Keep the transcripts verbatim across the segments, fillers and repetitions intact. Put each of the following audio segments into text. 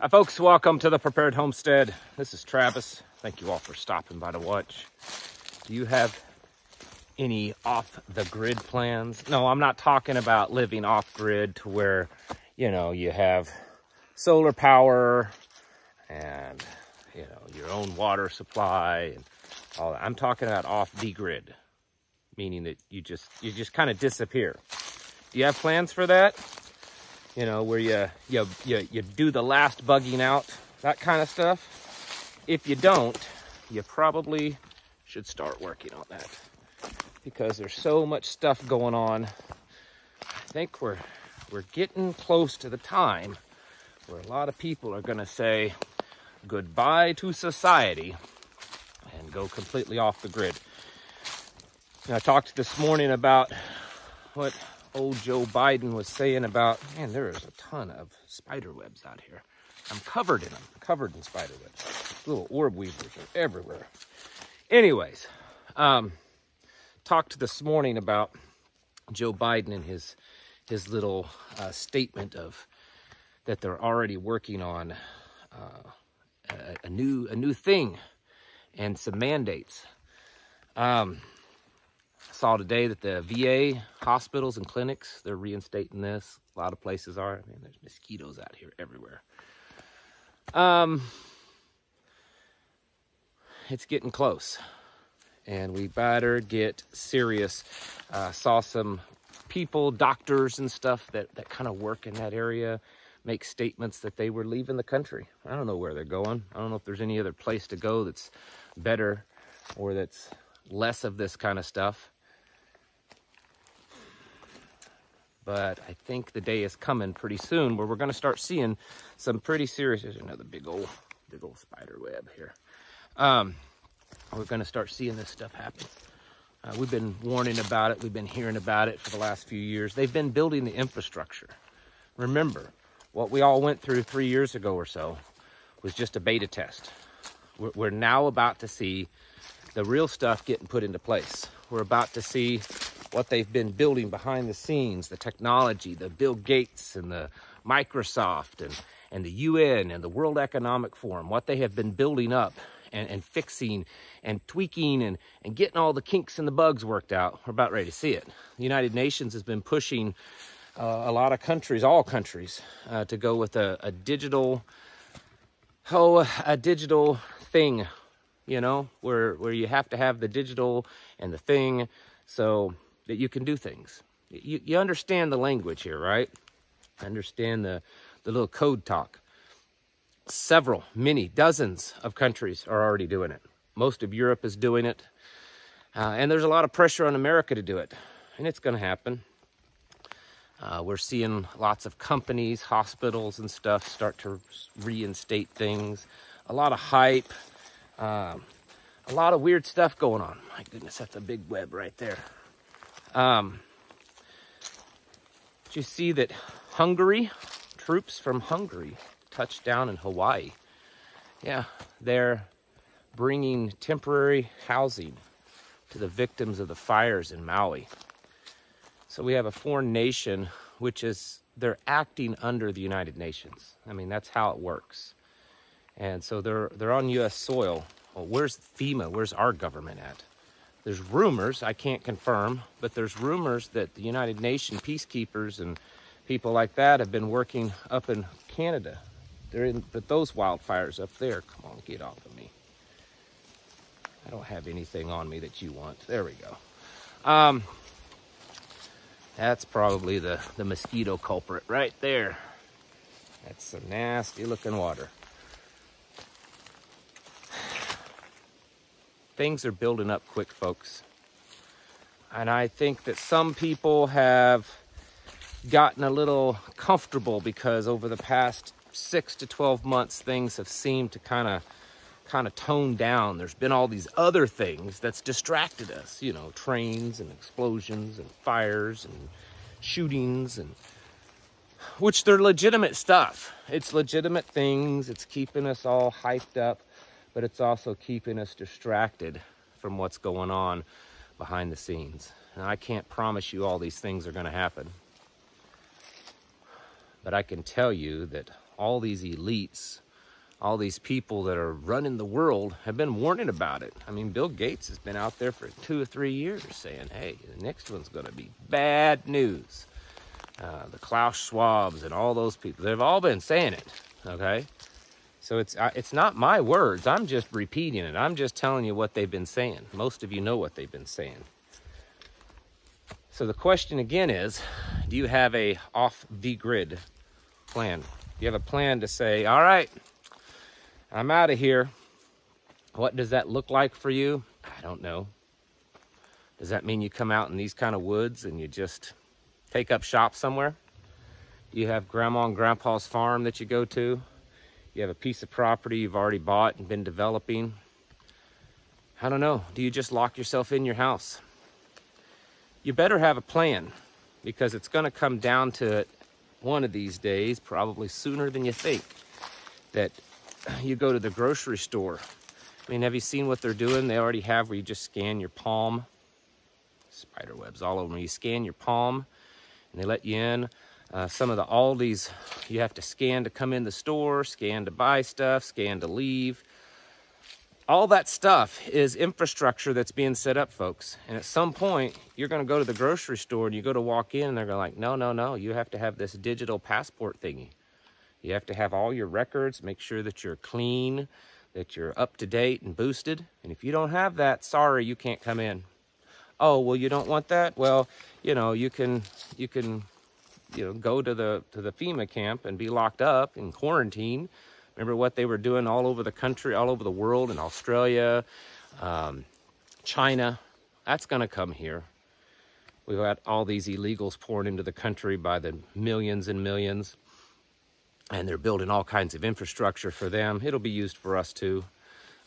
Hi folks, welcome to The Prepared Homestead. This is Travis. Thank you all for stopping by to watch. Do you have any off-the-grid plans? No, I'm not talking about living off-grid to where, you know, you have solar power and, you know, your own water supply and all that. I'm talking about off-the-grid, meaning that you just, you just kind of disappear. Do you have plans for that? You know, where you, you, you, you do the last bugging out, that kind of stuff. If you don't, you probably should start working on that because there's so much stuff going on. I think we're, we're getting close to the time where a lot of people are going to say goodbye to society and go completely off the grid. And I talked this morning about what old Joe Biden was saying about, man, there is a ton of spider webs out here. I'm covered in them, covered in spider webs. Little orb weavers are everywhere. Anyways, um, talked this morning about Joe Biden and his, his little uh, statement of that they're already working on uh, a, a new a new thing and some mandates. Um, saw today that the V A hospitals and clinics, they're reinstating this. A lot of places are. I mean, there's mosquitoes out here everywhere. Um, it's getting close. And we better get serious. Uh, saw some people, doctors and stuff that, that kind of work in that area, make statements that they were leaving the country. I don't know where they're going. I don't know if there's any other place to go that's better or that's less of this kind of stuff. But I think the day is coming pretty soon where we're going to start seeing some pretty serious... There's another big old, big old spider web here. Um, we're going to start seeing this stuff happen. Uh, we've been warning about it. We've been hearing about it for the last few years. They've been building the infrastructure. Remember, what we all went through three years ago or so was just a beta test. We're, we're now about to see the real stuff getting put into place. We're about to see what they've been building behind the scenes, the technology, the Bill Gates and the Microsoft and, and the U N and the World Economic Forum, what they have been building up and, and fixing and tweaking and, and getting all the kinks and the bugs worked out. We're about ready to see it. The United Nations has been pushing uh, a lot of countries, all countries, uh, to go with a, a digital, oh, a digital thing, you know, where, where you have to have the digital and the thing. So that you can do things. You, you understand the language here, right? Understand the, the little code talk. Several, many, dozens of countries are already doing it. Most of Europe is doing it. Uh, and there's a lot of pressure on America to do it. And it's going to happen. Uh, we're seeing lots of companies, hospitals and stuff start to reinstate things. A lot of hype. Um, a lot of weird stuff going on. My goodness, that's a big web right there. Um, did you see that Hungary, troops from Hungary touched down in Hawaii? Yeah, they're bringing temporary housing to the victims of the fires in Maui. So we have a foreign nation, which is, they're acting under the United Nations. I mean, that's how it works. And so they're, they're on U S soil. Well, where's FEMA? Where's our government at? There's rumors, I can't confirm, but there's rumors that the United Nations peacekeepers and people like that have been working up in Canada. They're in, but those wildfires up there, come on, get off of me. I don't have anything on me that you want. There we go. Um, that's probably the, the mosquito culprit right there. That's some nasty looking water. Things are building up quick, folks. And I think that some people have gotten a little comfortable because over the past six to twelve months, things have seemed to kind of kind of tone down. There's been all these other things that's distracted us, you know, trains and explosions and fires and shootings, and which they're legitimate stuff. It's legitimate things. It's keeping us all hyped up. But it's also keeping us distracted from what's going on behind the scenes. And I can't promise you all these things are going to happen. But I can tell you that all these elites, all these people that are running the world have been warning about it. I mean, Bill Gates has been out there for two or three years saying, hey, the next one's going to be bad news. Uh, the Klaus Schwabs and all those people, they've all been saying it, okay? So it's, uh, it's not my words. I'm just repeating it. I'm just telling you what they've been saying. Most of you know what they've been saying. So the question again is, do you have a off-the-grid plan? Do you have a plan to say, all right, I'm out of here. What does that look like for you? I don't know. Does that mean you come out in these kind of woods and you just take up shop somewhere? Do you have grandma and grandpa's farm that you go to? You have a piece of property you've already bought and been developing? I don't know. Do you just lock yourself in your house? You better have a plan, because it's going to come down to it one of these days, probably sooner than you think, that you go to the grocery store. I mean, have you seen what they're doing? They already have, where you just scan your palm. Spider webs all over me. You scan your palm and they let you in. Uh, some of the Aldi's, you have to scan to come in the store, scan to buy stuff, scan to leave. All that stuff is infrastructure that's being set up, folks. And at some point, you're going to go to the grocery store and you go to walk in and they're going to like, no, no, no, you have to have this digital passport thingy. You have to have all your records, make sure that you're clean, that you're up to date and boosted. And if you don't have that, sorry, you can't come in. Oh, well, you don't want that? Well, you know, you can, you can, you know, go to the, to the FEMA camp and be locked up in quarantine. Remember what they were doing all over the country, all over the world, in Australia, um, China. That's going to come here. We've got all these illegals pouring into the country by the millions and millions. And they're building all kinds of infrastructure for them. It'll be used for us too.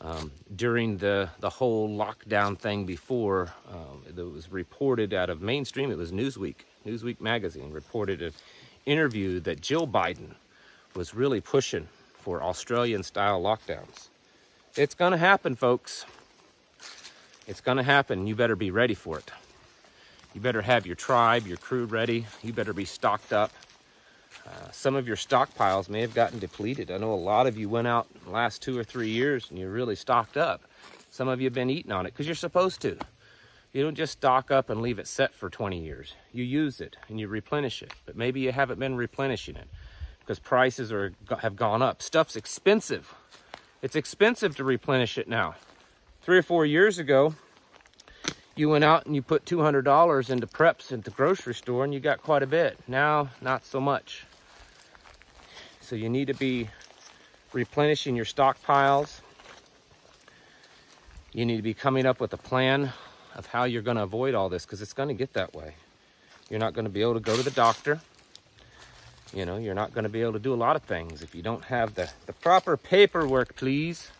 Um, during the, the whole lockdown thing before, uh, it was reported out of mainstream, it was Newsweek. Newsweek magazine reported an interview that Jill Biden was really pushing for Australian-style lockdowns. It's going to happen, folks. It's going to happen. You better be ready for it. You better have your tribe, your crew ready. You better be stocked up. Uh, some of your stockpiles may have gotten depleted. I know a lot of you went out in the last two or three years and you're really stocked up. Some of you have been eating on it because you're supposed to. You don't just stock up and leave it set for twenty years. You use it and you replenish it. But maybe you haven't been replenishing it, because prices are, have gone up. Stuff's expensive. It's expensive to replenish it now. Three or four years ago, you went out and you put two hundred dollars into preps at the grocery store and you got quite a bit. Now, not so much. So you need to be replenishing your stockpiles. You need to be coming up with a plan of how you're going to avoid all this, because it's going to get that way. You're not going to be able to go to the doctor. You know, you're not going to be able to do a lot of things if you don't have the, the proper paperwork, please.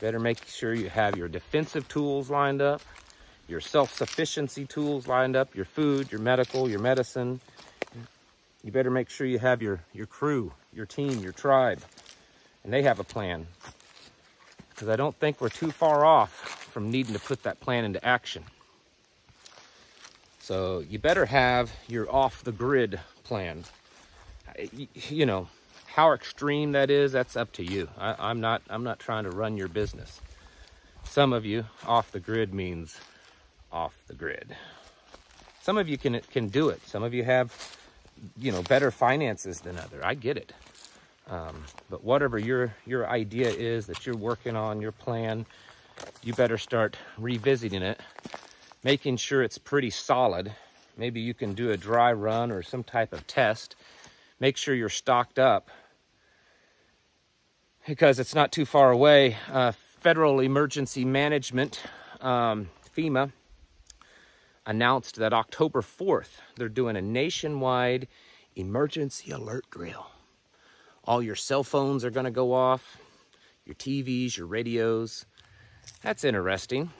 Better make sure you have your defensive tools lined up, your self-sufficiency tools lined up, your food, your medical, your medicine. You better make sure you have your, your crew, your team, your tribe, and they have a plan. Because I don't think we're too far off from needing to put that plan into action. So you better have your off-the-grid plan. You, you know, how extreme that is, that's up to you. I, I'm not, I'm not trying to run your business. Some of you, off-the-grid means off the grid. Some of you can, can do it. Some of you have, you know, better finances than others. I get it. Um, but whatever your, your idea is that you're working on, your plan, you better start revisiting it, making sure it's pretty solid. Maybe you can do a dry run or some type of test. Make sure you're stocked up, because it's not too far away. Uh, Federal Emergency Management, um, FEMA, announced that October fourth, they're doing a nationwide emergency alert drill. All your cell phones are going to go off, your T Vs, your radios. That's interesting.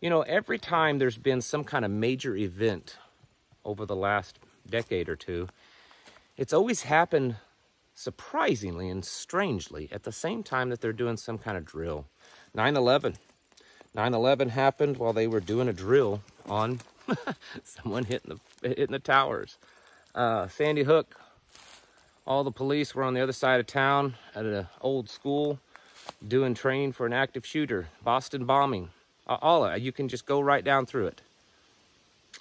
You know, every time there's been some kind of major event over the last decade or two, it's always happened surprisingly and strangely at the same time that they're doing some kind of drill. nine eleven. nine eleven happened while they were doing a drill on someone hitting the hitting the towers. Uh, Sandy Hook, all the police were on the other side of town at an old school doing training for an active shooter. Boston bombing, all of it. You can just go right down through it.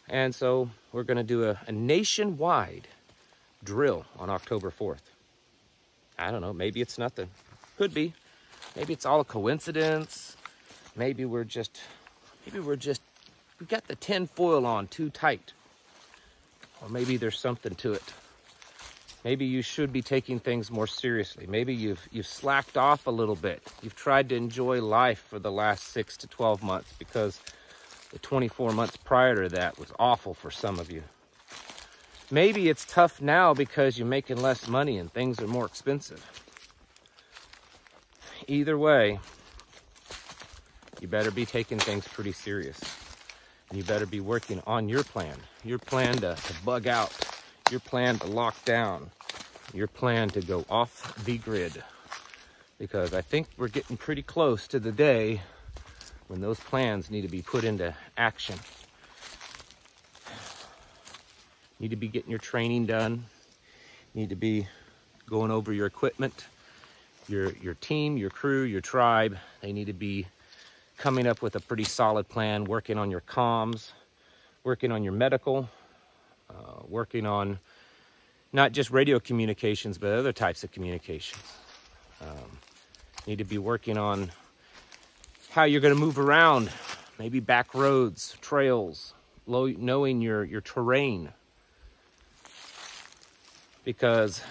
And so we're going to do a, a nationwide drill on October fourth. I don't know. Maybe it's nothing. Could be. Maybe it's all a coincidence. Maybe we're just, maybe we're just, we got the tinfoil on too tight. Or maybe there's something to it. Maybe you should be taking things more seriously. Maybe you've, you've slacked off a little bit. You've tried to enjoy life for the last six to twelve months because the twenty-four months prior to that was awful for some of you. Maybe it's tough now because you're making less money and things are more expensive. Either way, you better be taking things pretty serious. And you better be working on your plan. Your plan to, to bug out. Your plan to lock down. Your plan to go off the grid. Because I think we're getting pretty close to the day when those plans need to be put into action. You need to be getting your training done. You need to be going over your equipment. Your, your team, your crew, your tribe, they need to be coming up with a pretty solid plan, working on your comms, working on your medical, uh, working on not just radio communications, but other types of communications. Um, need to be working on how you're going to move around, maybe back roads, trails, low, knowing your, your terrain. Because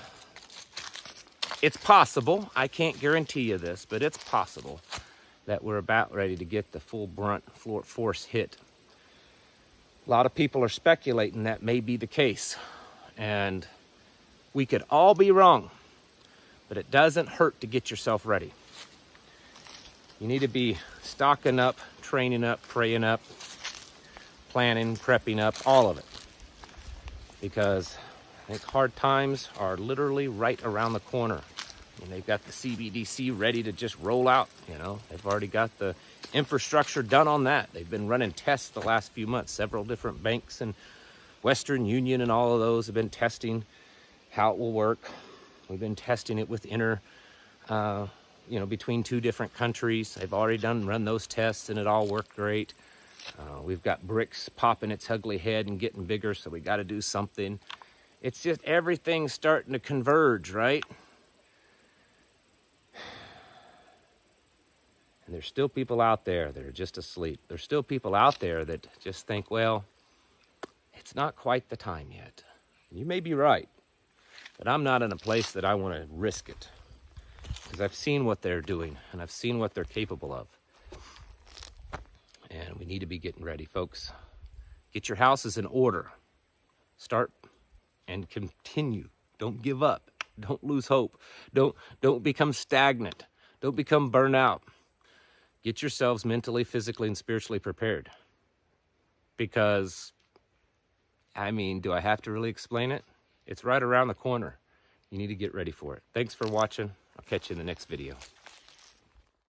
it's possible, I can't guarantee you this, but it's possible that we're about ready to get the full brunt force hit. A lot of people are speculating that may be the case, and we could all be wrong, but it doesn't hurt to get yourself ready. You need to be stocking up, training up, praying up, planning, prepping up, all of it, because I think hard times are literally right around the corner. And they've got the C B D C ready to just roll out, you know. They've already got the infrastructure done on that. They've been running tests the last few months. Several different banks and Western Union and all of those have been testing how it will work. We've been testing it with inner, uh, you know, between two different countries. They've already done run those tests and it all worked great. Uh, we've got BRICS popping its ugly head and getting bigger, so we got to do something. It's just everything's starting to converge, right? And there's still people out there that are just asleep. There's still people out there that just think, well, it's not quite the time yet. And you may be right, but I'm not in a place that I want to risk it. Because I've seen what they're doing, and I've seen what they're capable of. And we need to be getting ready, folks. Get your houses in order. Start and continue. Don't give up. Don't lose hope. Don't, don't become stagnant. Don't become burned out. Get yourselves mentally, physically, and spiritually prepared. Because, I mean, do I have to really explain it? It's right around the corner. You need to get ready for it. Thanks for watching. I'll catch you in the next video.